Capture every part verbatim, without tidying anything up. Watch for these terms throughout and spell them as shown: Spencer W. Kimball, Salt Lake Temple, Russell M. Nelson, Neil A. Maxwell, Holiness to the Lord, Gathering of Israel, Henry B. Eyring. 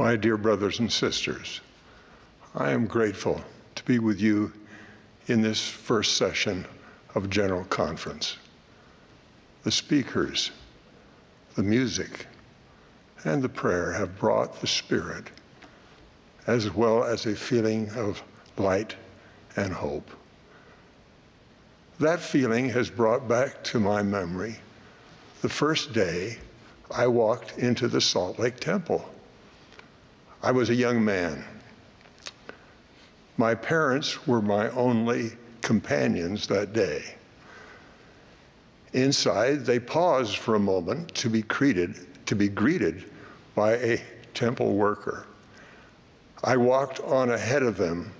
My dear brothers and sisters, I am grateful to be with you in this first session of General Conference. The speakers, the music, and the prayer have brought the Spirit, as well as a feeling of light and hope. That feeling has brought back to my memory the first day I walked into the Salt Lake Temple. I was a young man. My parents were my only companions that day. Inside, they paused for a moment to be greeted, to be greeted by a temple worker. I walked on ahead of them,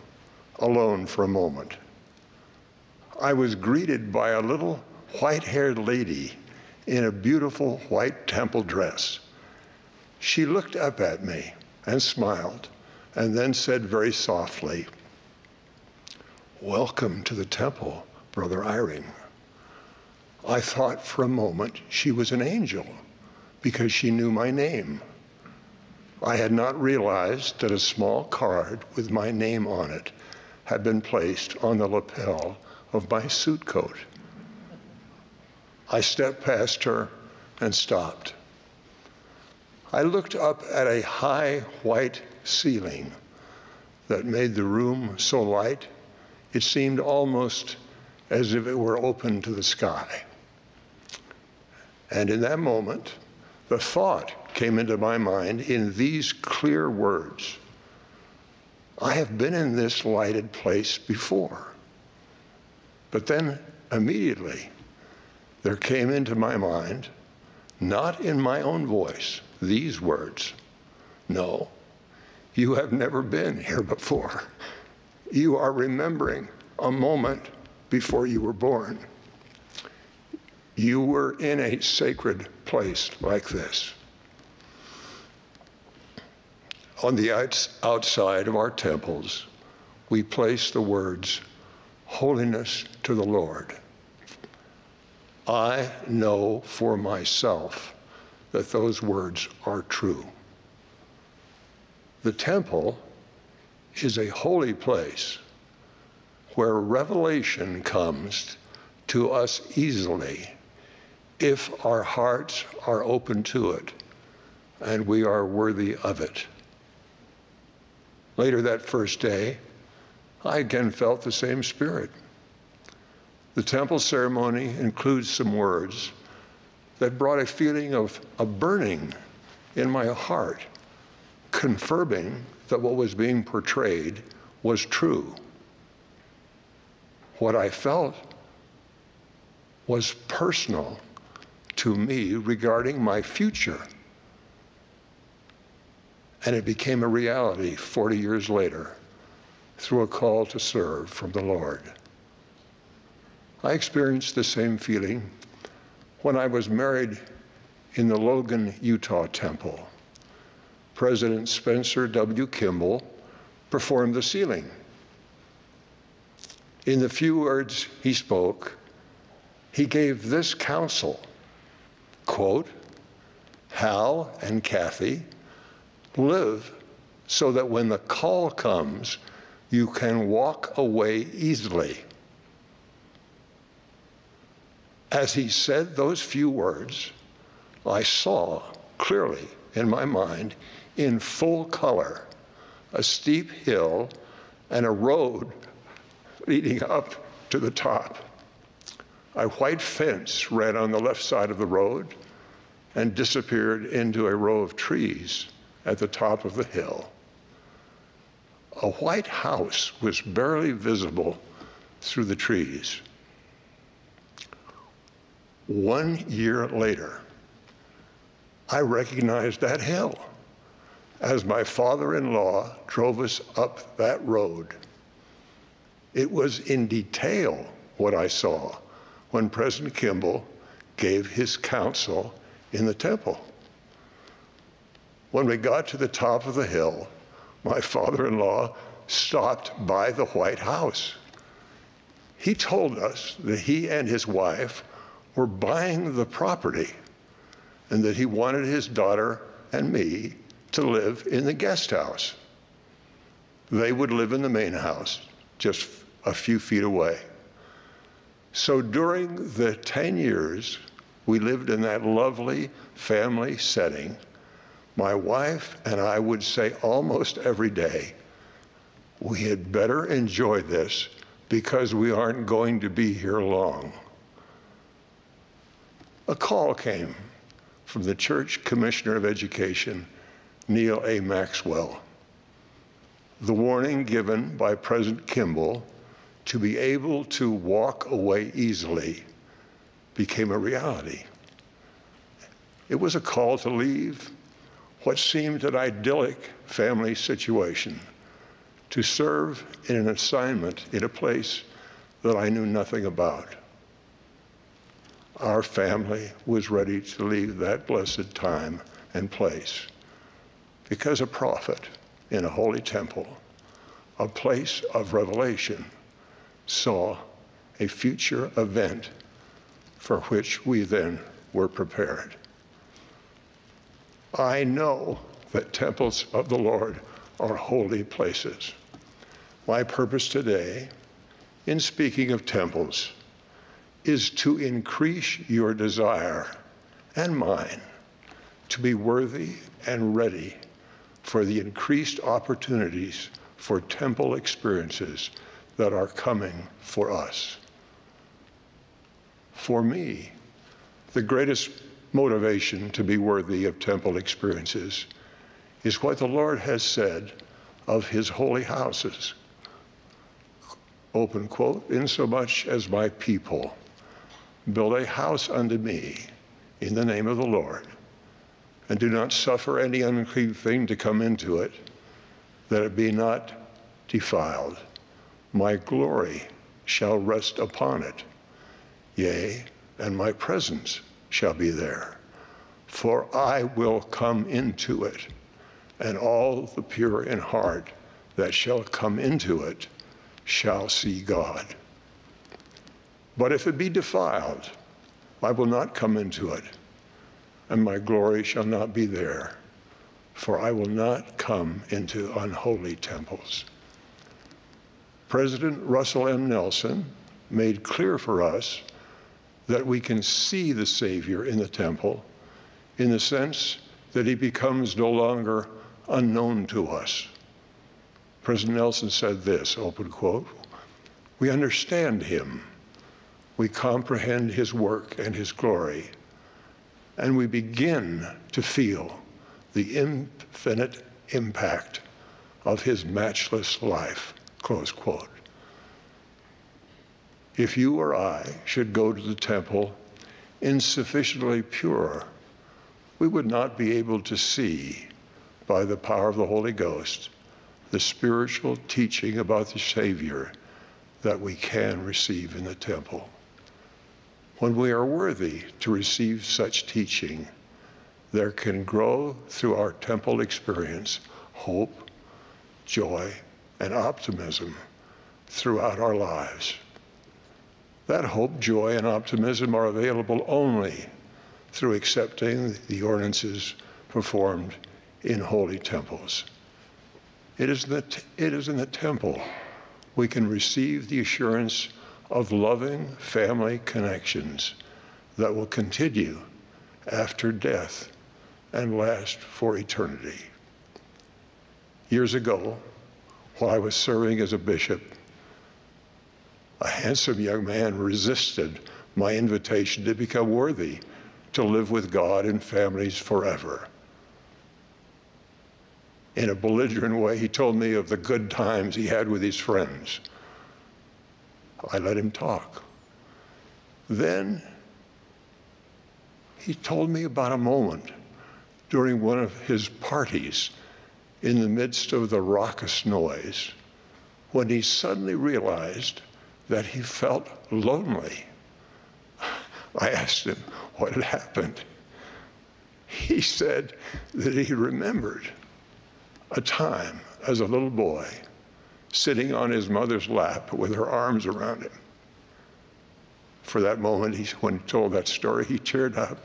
alone for a moment. I was greeted by a little white-haired lady in a beautiful white temple dress. She looked up at me and smiled, and then said very softly, "Welcome to the temple, Brother Eyring." I thought for a moment she was an angel because she knew my name. I had not realized that a small card with my name on it had been placed on the lapel of my suit coat. I stepped past her and stopped. I looked up at a high white ceiling that made the room so light it seemed almost as if it were open to the sky. And in that moment, the thought came into my mind in these clear words: I have been in this lighted place before. But then immediately, there came into my mind, not in my own voice, these words: "No, you have never been here before. You are remembering a moment before you were born. You were in a sacred place like this." On the outside of our temples, we place the words, "Holiness to the Lord." I know for myself that those words are true. The temple is a holy place where revelation comes to us easily if our hearts are open to it and we are worthy of it. Later that first day, I again felt the same spirit. The temple ceremony includes some words that brought a feeling of a burning in my heart, confirming that what was being portrayed was true. What I felt was personal to me regarding my future. And it became a reality forty years later through a call to serve from the Lord. I experienced the same feeling when I was married in the Logan, Utah temple. President Spencer W. Kimball performed the sealing. In the few words he spoke, he gave this counsel, quote, "Hal and Kathy, live so that when the call comes, you can walk away easily." As he said those few words, I saw clearly in my mind, in full color, a steep hill and a road leading up to the top. A white fence ran on the left side of the road and disappeared into a row of trees at the top of the hill. A white house was barely visible through the trees. One year later, I recognized that hill as my father-in-law drove us up that road. It was in detail what I saw when President Kimball gave his counsel in the temple. When we got to the top of the hill, my father-in-law stopped by the White House. He told us that he and his wife were buying the property, and that he wanted his daughter and me to live in the guest house. They would live in the main house, just a few feet away. So during the ten years we lived in that lovely family setting, my wife and I would say almost every day, we had better enjoy this because we aren't going to be here long. A call came from the church commissioner of education, Neil A. Maxwell. The warning given by President Kimball to be able to walk away easily became a reality. It was a call to leave what seemed an idyllic family situation to serve in an assignment in a place that I knew nothing about. Our family was ready to leave that blessed time and place because a prophet in a holy temple, a place of revelation, saw a future event for which we then were prepared. I know that temples of the Lord are holy places. My purpose today, in speaking of temples, is to increase your desire, and mine, to be worthy and ready for the increased opportunities for temple experiences that are coming for us. For me, the greatest motivation to be worthy of temple experiences is what the Lord has said of his holy houses. Open quote, insomuch as my people build a house unto me in the name of the Lord, and do not suffer any unclean thing to come into it, that it be not defiled. My glory shall rest upon it, yea, and my presence shall be there. For I will come into it, and all the pure in heart that shall come into it shall see God. But if it be defiled, I will not come into it, and my glory shall not be there, for I will not come into unholy temples. President Russell M. Nelson made clear for us that we can see the Savior in the temple in the sense that he becomes no longer unknown to us. President Nelson said this, open quote, "We understand him, we comprehend his work and his glory, and we begin to feel the infinite impact of his matchless life," close quote. If you or I should go to the temple insufficiently pure, we would not be able to see, by the power of the Holy Ghost, the spiritual teaching about the Savior that we can receive in the temple. When we are worthy to receive such teaching, there can grow through our temple experience hope, joy, and optimism throughout our lives. That hope, joy, and optimism are available only through accepting the ordinances performed in holy temples. It is, the t it is in the temple we can receive the assurance of loving family connections that will continue after death and last for eternity. Years ago, while I was serving as a bishop, a handsome young man resisted my invitation to become worthy to live with God and families forever. In a belligerent way, he told me of the good times he had with his friends. I let him talk. Then he told me about a moment during one of his parties in the midst of the raucous noise when he suddenly realized that he felt lonely. I asked him what had happened. He said that he remembered a time as a little boy sitting on his mother's lap with her arms around him. For that moment, he, when he told that story, he teared up.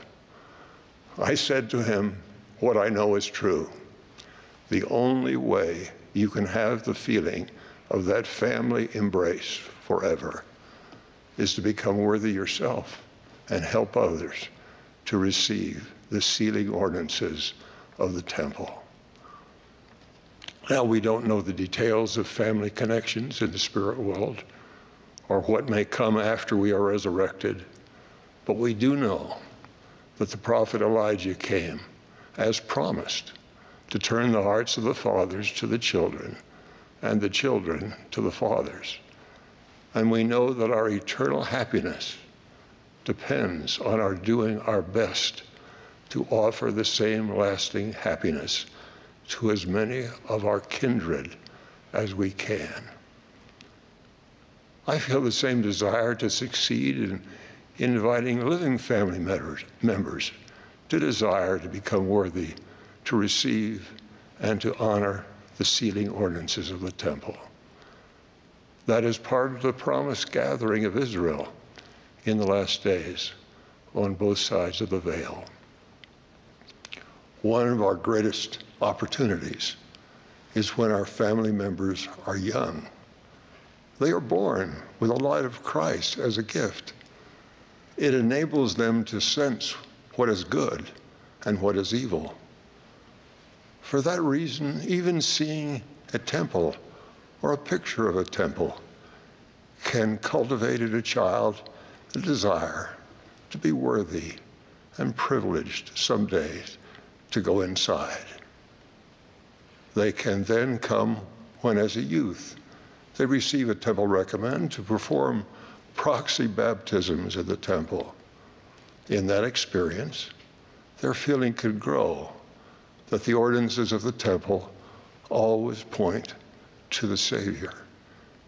I said to him, "What I know is true. the only way you can have the feeling of that family embrace forever is to become worthy yourself and help others to receive the sealing ordinances of the temple. Now, we don't know the details of family connections in the spirit world or what may come after we are resurrected, but we do know that the prophet Elijah came, as promised, to turn the hearts of the fathers to the children and the children to the fathers. And we know that our eternal happiness depends on our doing our best to offer the same lasting happiness to as many of our kindred as we can. I feel the same desire to succeed in inviting living family members to desire to become worthy, to receive and to honor the sealing ordinances of the temple. That is part of the promised gathering of Israel in the last days on both sides of the veil. One of our greatest opportunities is when our family members are young. They are born with the light of Christ as a gift. It enables them to sense what is good and what is evil. For that reason, even seeing a temple or a picture of a temple can cultivate in a child the desire to be worthy and privileged someday to go inside. They can then come when, as a youth, they receive a temple recommend to perform proxy baptisms in the temple. In that experience, their feeling could grow that the ordinances of the temple always point to the Savior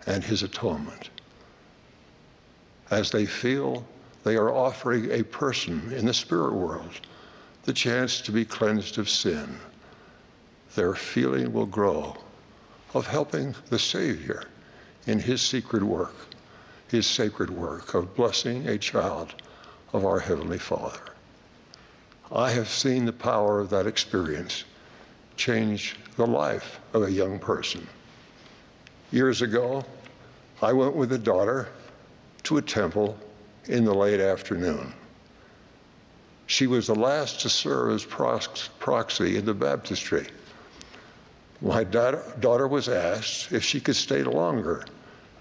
and his atonement. As they feel, they are offering a person in the spirit world the chance to be cleansed of sin. Their feeling will grow of helping the Savior in his secret work, his sacred work of blessing a child of our Heavenly Father. I have seen the power of that experience change the life of a young person. Years ago, I went with a daughter to a temple in the late afternoon. She was the last to serve as proxy in the baptistry. My daughter was asked if she could stay longer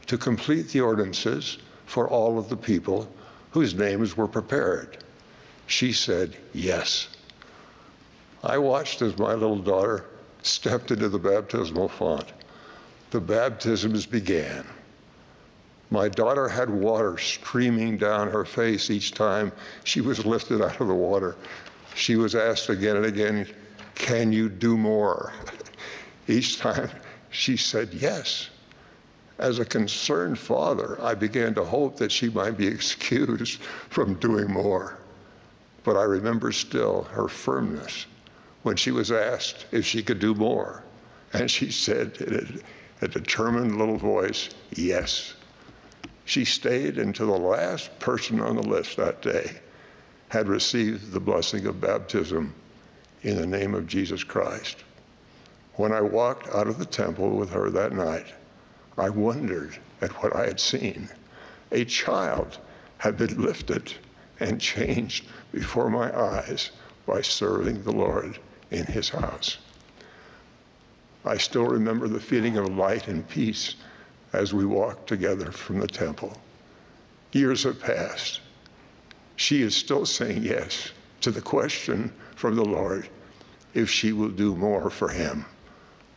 to complete the ordinances for all of the people whose names were prepared. She said yes. I watched as my little daughter stepped into the baptismal font. The baptisms began. My daughter had water streaming down her face each time she was lifted out of the water. She was asked again and again, "Can you do more?" Each time she said yes. As a concerned father, I began to hope that she might be excused from doing more. But I remember still her firmness when she was asked if she could do more. And she said in a, a determined little voice, yes. She stayed until the last person on the list that day had received the blessing of baptism in the name of Jesus Christ. When I walked out of the temple with her that night, I wondered at what I had seen. A child had been lifted and changed before my eyes by serving the Lord in his house. I still remember the feeling of light and peace as we walked together from the temple. Years have passed. She is still saying yes to the question from the Lord if she will do more for him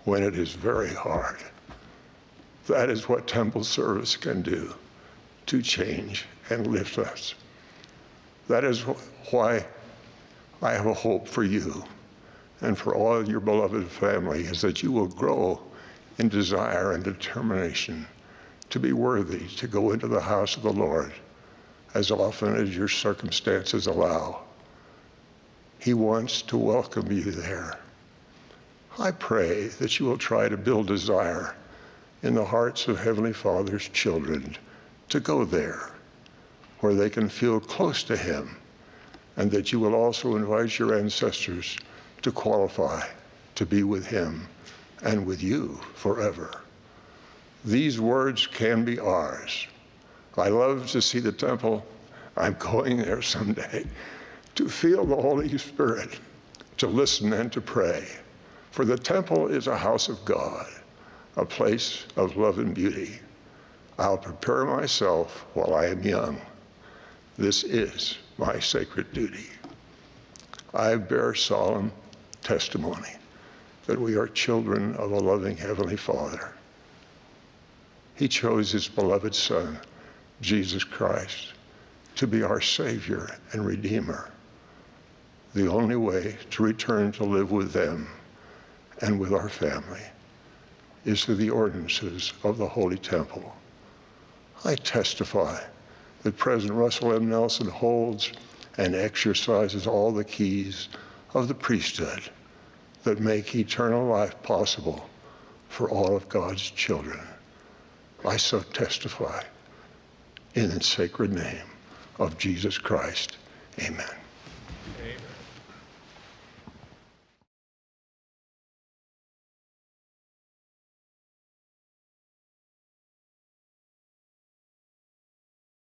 when it is very hard. That is what temple service can do to change and lift us. That is why I have a hope for you and for all your beloved family, is that you will grow in desire and determination to be worthy to go into the house of the Lord as often as your circumstances allow. He wants to welcome you there. I pray that you will try to build desire in the hearts of Heavenly Father's children to go there, where they can feel close to him, and that you will also invite your ancestors to qualify to be with him and with you forever. These words can be ours. I love to see the temple. I'm going there someday. To feel the Holy Spirit, to listen and to pray. For the temple is a house of God, a place of love and beauty. I'll prepare myself while I am young. This is my sacred duty. I bear solemn testimony that we are children of a loving Heavenly Father. He chose his beloved Son, Jesus Christ, to be our Savior and Redeemer, the only way to return to live with them and with our family is through the ordinances of the Holy Temple. I testify that President Russell M. Nelson holds and exercises all the keys of the priesthood that make eternal life possible for all of God's children. I so testify in the sacred name of Jesus Christ. Amen. Amen.